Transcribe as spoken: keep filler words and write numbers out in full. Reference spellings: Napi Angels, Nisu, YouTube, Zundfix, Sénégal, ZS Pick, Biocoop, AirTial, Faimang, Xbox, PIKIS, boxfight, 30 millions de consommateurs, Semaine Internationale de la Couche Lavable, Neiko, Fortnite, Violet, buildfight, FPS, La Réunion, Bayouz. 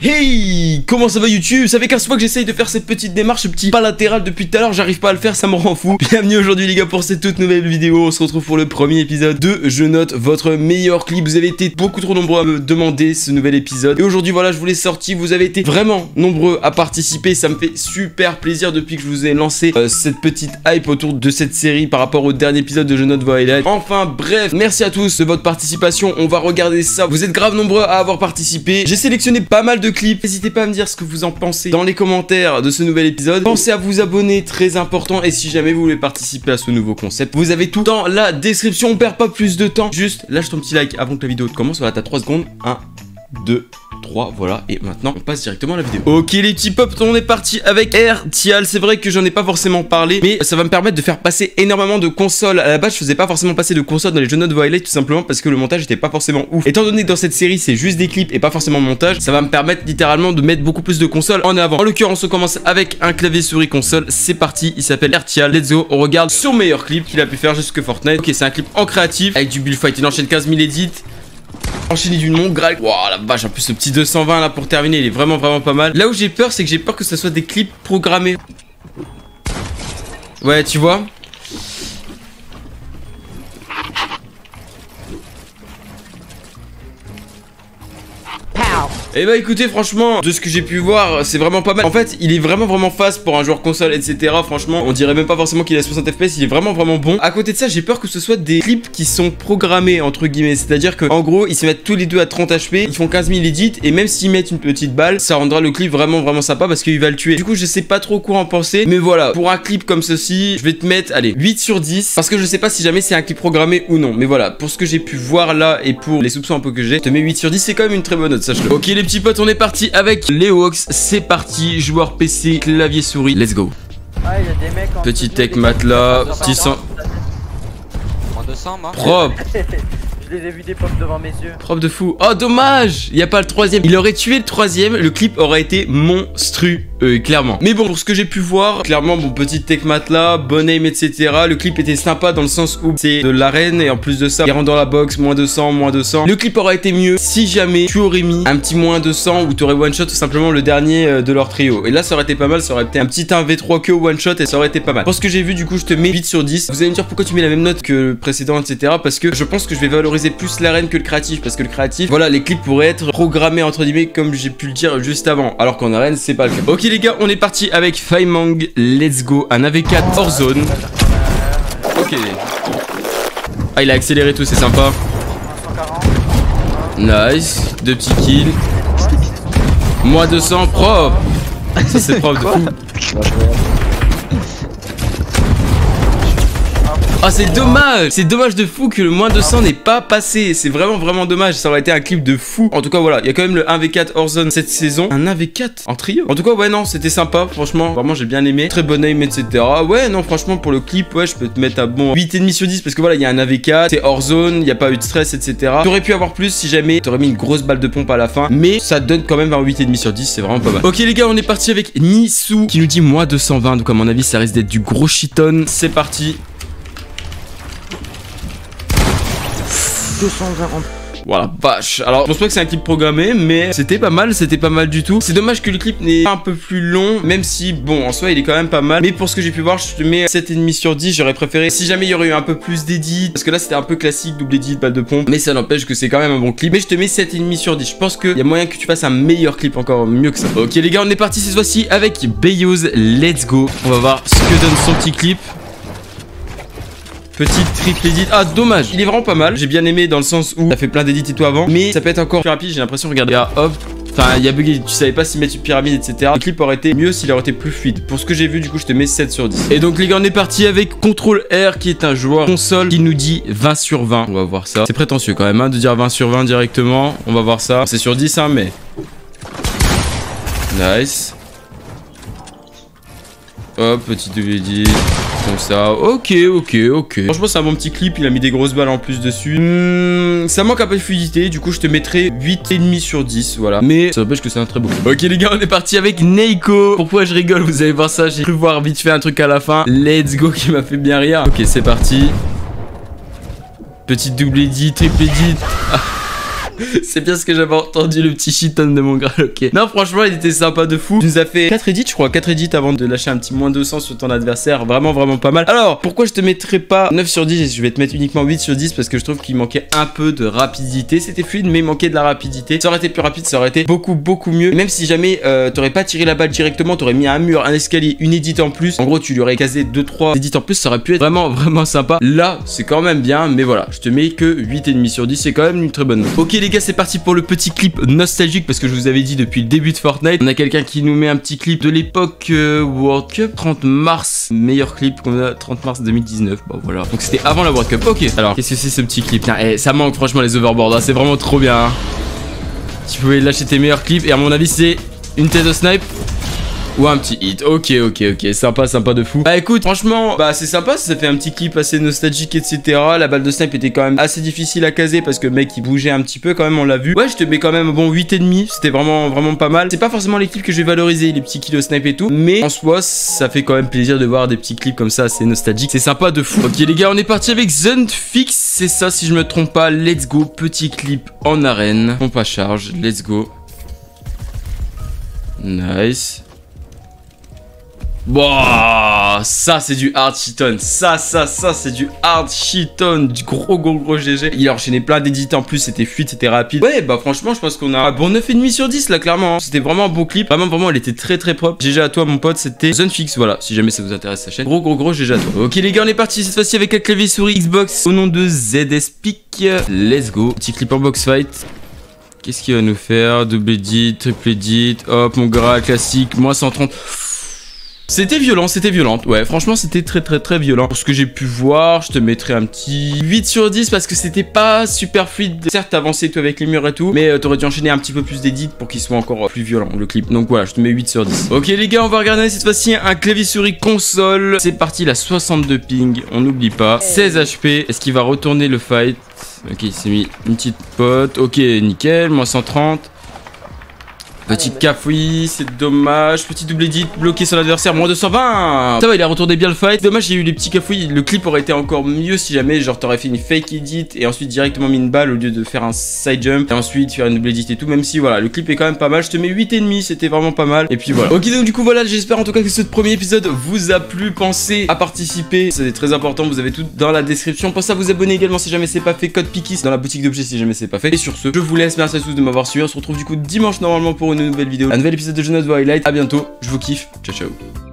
Hey, comment ça va YouTube? Ça fait quinze fois que j'essaye de faire cette petite démarche, ce petit pas latéral depuis tout à l'heure, j'arrive pas à le faire, ça me rend fou. Bienvenue aujourd'hui les gars pour cette toute nouvelle vidéo, on se retrouve pour le premier épisode de Je note votre meilleur clip. Vous avez été beaucoup trop nombreux à me demander ce nouvel épisode. Et aujourd'hui voilà, je vous l'ai sorti, vous avez été vraiment nombreux à participer, ça me fait super plaisir depuis que je vous ai lancé euh, cette petite hype autour de cette série par rapport au dernier épisode de Je note Violet. Enfin bref, merci à tous de votre participation, on va regarder ça. Vous êtes grave nombreux à avoir participé, j'ai sélectionné pas mal de clip. N'hésitez pas à me dire ce que vous en pensez dans les commentaires de ce nouvel épisode. Pensez à vous abonner, très important. Et si jamais vous voulez participer à ce nouveau concept, vous avez tout dans la description. On perd pas plus de temps. Juste lâche ton petit like avant que la vidéo commence. Voilà, t'as trois secondes. un, deux, trois, voilà, et maintenant on passe directement à la vidéo. Ok les petits pops, on est parti avec AirTial. C'est vrai que j'en ai pas forcément parlé, mais ça va me permettre de faire passer énormément de consoles. À la base je faisais pas forcément passer de consoles dans les jeux notes Violet, tout simplement parce que le montage était pas forcément ouf. Étant donné que dans cette série c'est juste des clips et pas forcément de montage, ça va me permettre littéralement de mettre beaucoup plus de consoles en avant. En l'occurrence on commence avec un clavier souris console. C'est parti, il s'appelle AirTial. Let's go, on regarde son meilleur clip qu'il a pu faire jusque Fortnite. Ok, c'est un clip en créatif avec du build fight, il enchaîne quinze mille edits, enchaîné d'une longue grille. Waouh la vache, en plus ce petit deux cent vingt là pour terminer, il est vraiment vraiment pas mal. Là où j'ai peur, c'est que j'ai peur que ce soit des clips programmés. Ouais, tu vois. Et bah écoutez, franchement, de ce que j'ai pu voir, c'est vraiment pas mal. En fait, il est vraiment vraiment fast pour un joueur console, et cetera. Franchement, on dirait même pas forcément qu'il est à soixante F P S, il est vraiment vraiment bon. À côté de ça, j'ai peur que ce soit des clips qui sont programmés, entre guillemets. C'est-à-dire que en gros, ils se mettent tous les deux à trente H P, ils font quinze mille edits, et même s'ils mettent une petite balle, ça rendra le clip vraiment vraiment sympa parce qu'il va le tuer. Du coup, je sais pas trop quoi en penser, mais voilà, pour un clip comme ceci, je vais te mettre, allez, huit sur dix, parce que je sais pas si jamais c'est un clip programmé ou non. Mais voilà, pour ce que j'ai pu voir là, et pour les soupçons un peu que j'ai, je te mets huit sur dix, c'est quand même une très bonne note, sache-le. Ok, les petits potes, on est parti avec les Hawks. C'est parti, joueur P C, clavier souris, let's go. Ouais, y a des mecs en petit tech matelas, petit sang. moins deux cents, moi. Propre. Je les ai vus des pops devant mes yeux. Propre de fou. Oh, dommage, il n'y a pas le troisième. Il aurait tué le troisième, le clip aurait été monstrueux, euh, clairement. Mais bon, pour ce que j'ai pu voir, clairement, bon, petit tech matelas, bon aim, et cetera. Le clip était sympa dans le sens où c'est de l'arène et en plus de ça, il rentre dans la box, moins deux cents, moins deux cents. Le clip aurait été mieux si jamais tu aurais mis un petit moins deux cents ou tu aurais one shot tout simplement le dernier de leur trio. Et là, ça aurait été pas mal, ça aurait été un petit un v trois que one shot et ça aurait été pas mal. Pour ce que j'ai vu, du coup, je te mets huit sur dix. Vous allez me dire pourquoi tu mets la même note que le précédent, et cetera. Parce que je pense que je vais valoriser plus l'arène que le créatif, parce que le créatif, voilà, les clips pourraient être programmés entre guillemets comme j'ai pu le dire juste avant, alors qu'en arène c'est pas le cas. Ok les gars, on est parti avec Faimang, let's go, un A V quatre hors zone. Ok, ah il a accéléré tout, c'est sympa. Nice, deux petits kills, moins deux cents, propre. Ça c'est propre de fou. Oh, c'est dommage, c'est dommage de fou que le moins deux cents n'est pas passé. C'est vraiment vraiment dommage, ça aurait été un clip de fou. En tout cas voilà, il y a quand même le un v quatre hors zone cette saison. Un un v quatre en trio. En tout cas ouais non, c'était sympa franchement. Vraiment j'ai bien aimé. Très bon aim, etc. Ouais non franchement pour le clip, ouais je peux te mettre à bon huit virgule cinq sur dix. Parce que voilà, il y a un un v quatre, c'est hors zone, il n'y a pas eu de stress, etc. T'aurais pu avoir plus si jamais t'aurais mis une grosse balle de pompe à la fin, mais ça donne quand même un huit virgule cinq sur dix, c'est vraiment pas mal. Ok les gars, on est parti avec Nisu qui nous dit moins deux cent vingt. Donc à mon avis ça risque d'être du gros shiton. C'est parti. Deux cent vingt. Voilà, vache. Alors, je pense pas que c'est un clip programmé, mais c'était pas mal, c'était pas mal du tout. C'est dommage que le clip n'est pas un peu plus long, même si, bon, en soi, il est quand même pas mal. Mais pour ce que j'ai pu voir, je te mets sept virgule cinq sur dix. J'aurais préféré si jamais il y aurait eu un peu plus d'édits, parce que là, c'était un peu classique, double édit, balle de pompe. Mais ça n'empêche que c'est quand même un bon clip. Mais je te mets sept virgule cinq sur dix. Je pense qu'il y a moyen que tu fasses un meilleur clip, encore mieux que ça. Ok, les gars, on est parti cette fois-ci avec Bayouz. Let's go. On va voir ce que donne son petit clip. Petite triple edit. Ah, dommage. Il est vraiment pas mal. J'ai bien aimé dans le sens où t'as fait plein d'edits et tout avant. Mais ça peut être encore plus rapide. J'ai l'impression, regarde. Ah, hop. Enfin, il y a bugué. Tu savais pas s'y mettre une pyramide, et cetera. Le clip aurait été mieux s'il aurait été plus fluide. Pour ce que j'ai vu, du coup, je te mets sept sur dix. Et donc, les gars, on est parti avec contrôle R qui est un joueur console qui nous dit vingt sur vingt. On va voir ça. C'est prétentieux quand même, hein, de dire vingt sur vingt directement. On va voir ça. C'est sur dix, hein, mais. Nice. Hop, petite double edit. Comme ça, ok, ok, ok. Franchement, c'est un bon petit clip. Il a mis des grosses balles en plus dessus. Mmh, ça manque un peu de fluidité. Du coup, je te mettrai huit virgule cinq sur dix. Voilà, mais ça n'empêche que c'est un très beau clip. Ok, les gars, on est parti avec Neiko. Pourquoi je rigole? Vous allez voir ça. J'ai cru voir vite fait un truc à la fin. Let's go qui m'a fait bien rire. Ok, c'est parti. Petite double edit, triple edit. Ah. C'est bien ce que j'avais entendu, le petit shitan de mon gars. Ok. Non, franchement, il était sympa de fou. Il nous a fait quatre edits, je crois. quatre edits avant de lâcher un petit moins deux cents sur ton adversaire. Vraiment, vraiment pas mal. Alors, pourquoi je te mettrais pas neuf sur dix? Je vais te mettre uniquement huit sur dix parce que je trouve qu'il manquait un peu de rapidité. C'était fluide, mais il manquait de la rapidité. Ça aurait été plus rapide, ça aurait été beaucoup, beaucoup mieux. Et même si jamais euh, t'aurais pas tiré la balle directement, t'aurais mis un mur, un escalier, une edit en plus. En gros, tu lui aurais casé deux trois edits en plus. Ça aurait pu être vraiment, vraiment sympa. Là, c'est quand même bien, mais voilà. Je te mets que huit virgule cinq sur dix. C'est quand même une très bonne note. Ok, les gars, c'est parti pour le petit clip nostalgique parce que je vous avais dit depuis le début de Fortnite. On a quelqu'un qui nous met un petit clip de l'époque euh, World Cup trente mars. Meilleur clip qu'on a, trente mars deux mille dix-neuf. Bon, voilà. Donc, c'était avant la World Cup. Ok, alors, qu'est-ce que c'est ce petit clip? Tiens, eh, ça manque franchement les overboards. Hein. C'est vraiment trop bien. Hein. Tu pouvais lâcher tes meilleurs clips. Et à mon avis, c'est une tête de snipe. Ou un petit hit, ok ok ok, sympa sympa de fou. Bah écoute, franchement, bah c'est sympa, ça fait un petit clip assez nostalgique etc. La balle de snipe était quand même assez difficile à caser parce que mec il bougeait un petit peu quand même, on l'a vu. Ouais, je te mets quand même bon huit virgule cinq, c'était vraiment vraiment pas mal. C'est pas forcément les clips que je vais valoriser, les petits kills snipe et tout, mais en soi ça fait quand même plaisir de voir des petits clips comme ça, c'est nostalgique, c'est sympa de fou. Ok les gars, on est parti avec Zundfix, c'est ça si je me trompe pas, let's go, petit clip en arène, pompe à charge, let's go. Nice. Wow, ça c'est du hard shiton. Ça, ça, ça c'est du hard shiton. Du gros, gros, gros G G. Il a enchaîné plein d'édits en plus. C'était fluide, c'était rapide. Ouais, bah franchement, je pense qu'on a un bon neuf virgule cinq sur dix là, clairement. Hein. C'était vraiment un bon clip. Vraiment, vraiment, elle était très, très propre. G G à toi, mon pote. C'était Zundfix. Voilà, si jamais ça vous intéresse, sa chaîne. Gros, gros, gros G G à toi. Ok, les gars, on est parti cette fois-ci avec un clavier souris Xbox au nom de Z S Pick. Let's go. Petit clip en box fight. Qu'est-ce qu'il va nous faire? Double edit, triple edit. Hop, mon gras classique. Moins cent trente. C'était violent, c'était violente. Ouais, franchement, c'était très, très, très violent. Pour ce que j'ai pu voir, je te mettrais un petit huit sur dix parce que c'était pas super fluide. Certes, t'avançais tout avec les murs et tout, mais t'aurais dû enchaîner un petit peu plus d'édits pour qu'il soit encore plus violent, le clip. Donc voilà, je te mets huit sur dix. Ok, les gars, on va regarder cette fois-ci un clavier souris console. C'est parti, la soixante-deux ping, on n'oublie pas. seize H P. Est-ce qu'il va retourner le fight? Ok, il s'est mis une petite pote. Ok, nickel, moins cent trente. Petit cafouille, c'est dommage. Petit double edit, bloqué sur l'adversaire, moins deux cent vingt. Ça va, il a retourné bien le fight. Dommage, il y a eu les petits cafouilles. Le clip aurait été encore mieux si jamais, genre, t'aurais fait une fake edit et ensuite directement mis une balle au lieu de faire un side jump et ensuite faire une double edit et tout. Même si, voilà, le clip est quand même pas mal. Je te mets huit virgule cinq, c'était vraiment pas mal. Et puis voilà. Ok, donc du coup, voilà, j'espère en tout cas que ce premier épisode vous a plu. Pensez à participer, c'est très important. Vous avez tout dans la description. Pensez à vous abonner également si jamais c'est pas fait. Code PIKIS dans la boutique d'objets si jamais c'est pas fait. Et sur ce, je vous laisse. Merci à tous de m'avoir suivi. On se retrouve du coup dimanche normalement pour une nouvelle vidéo, un nouvel épisode de Jeux de Violet. À bientôt, je vous kiffe, ciao ciao.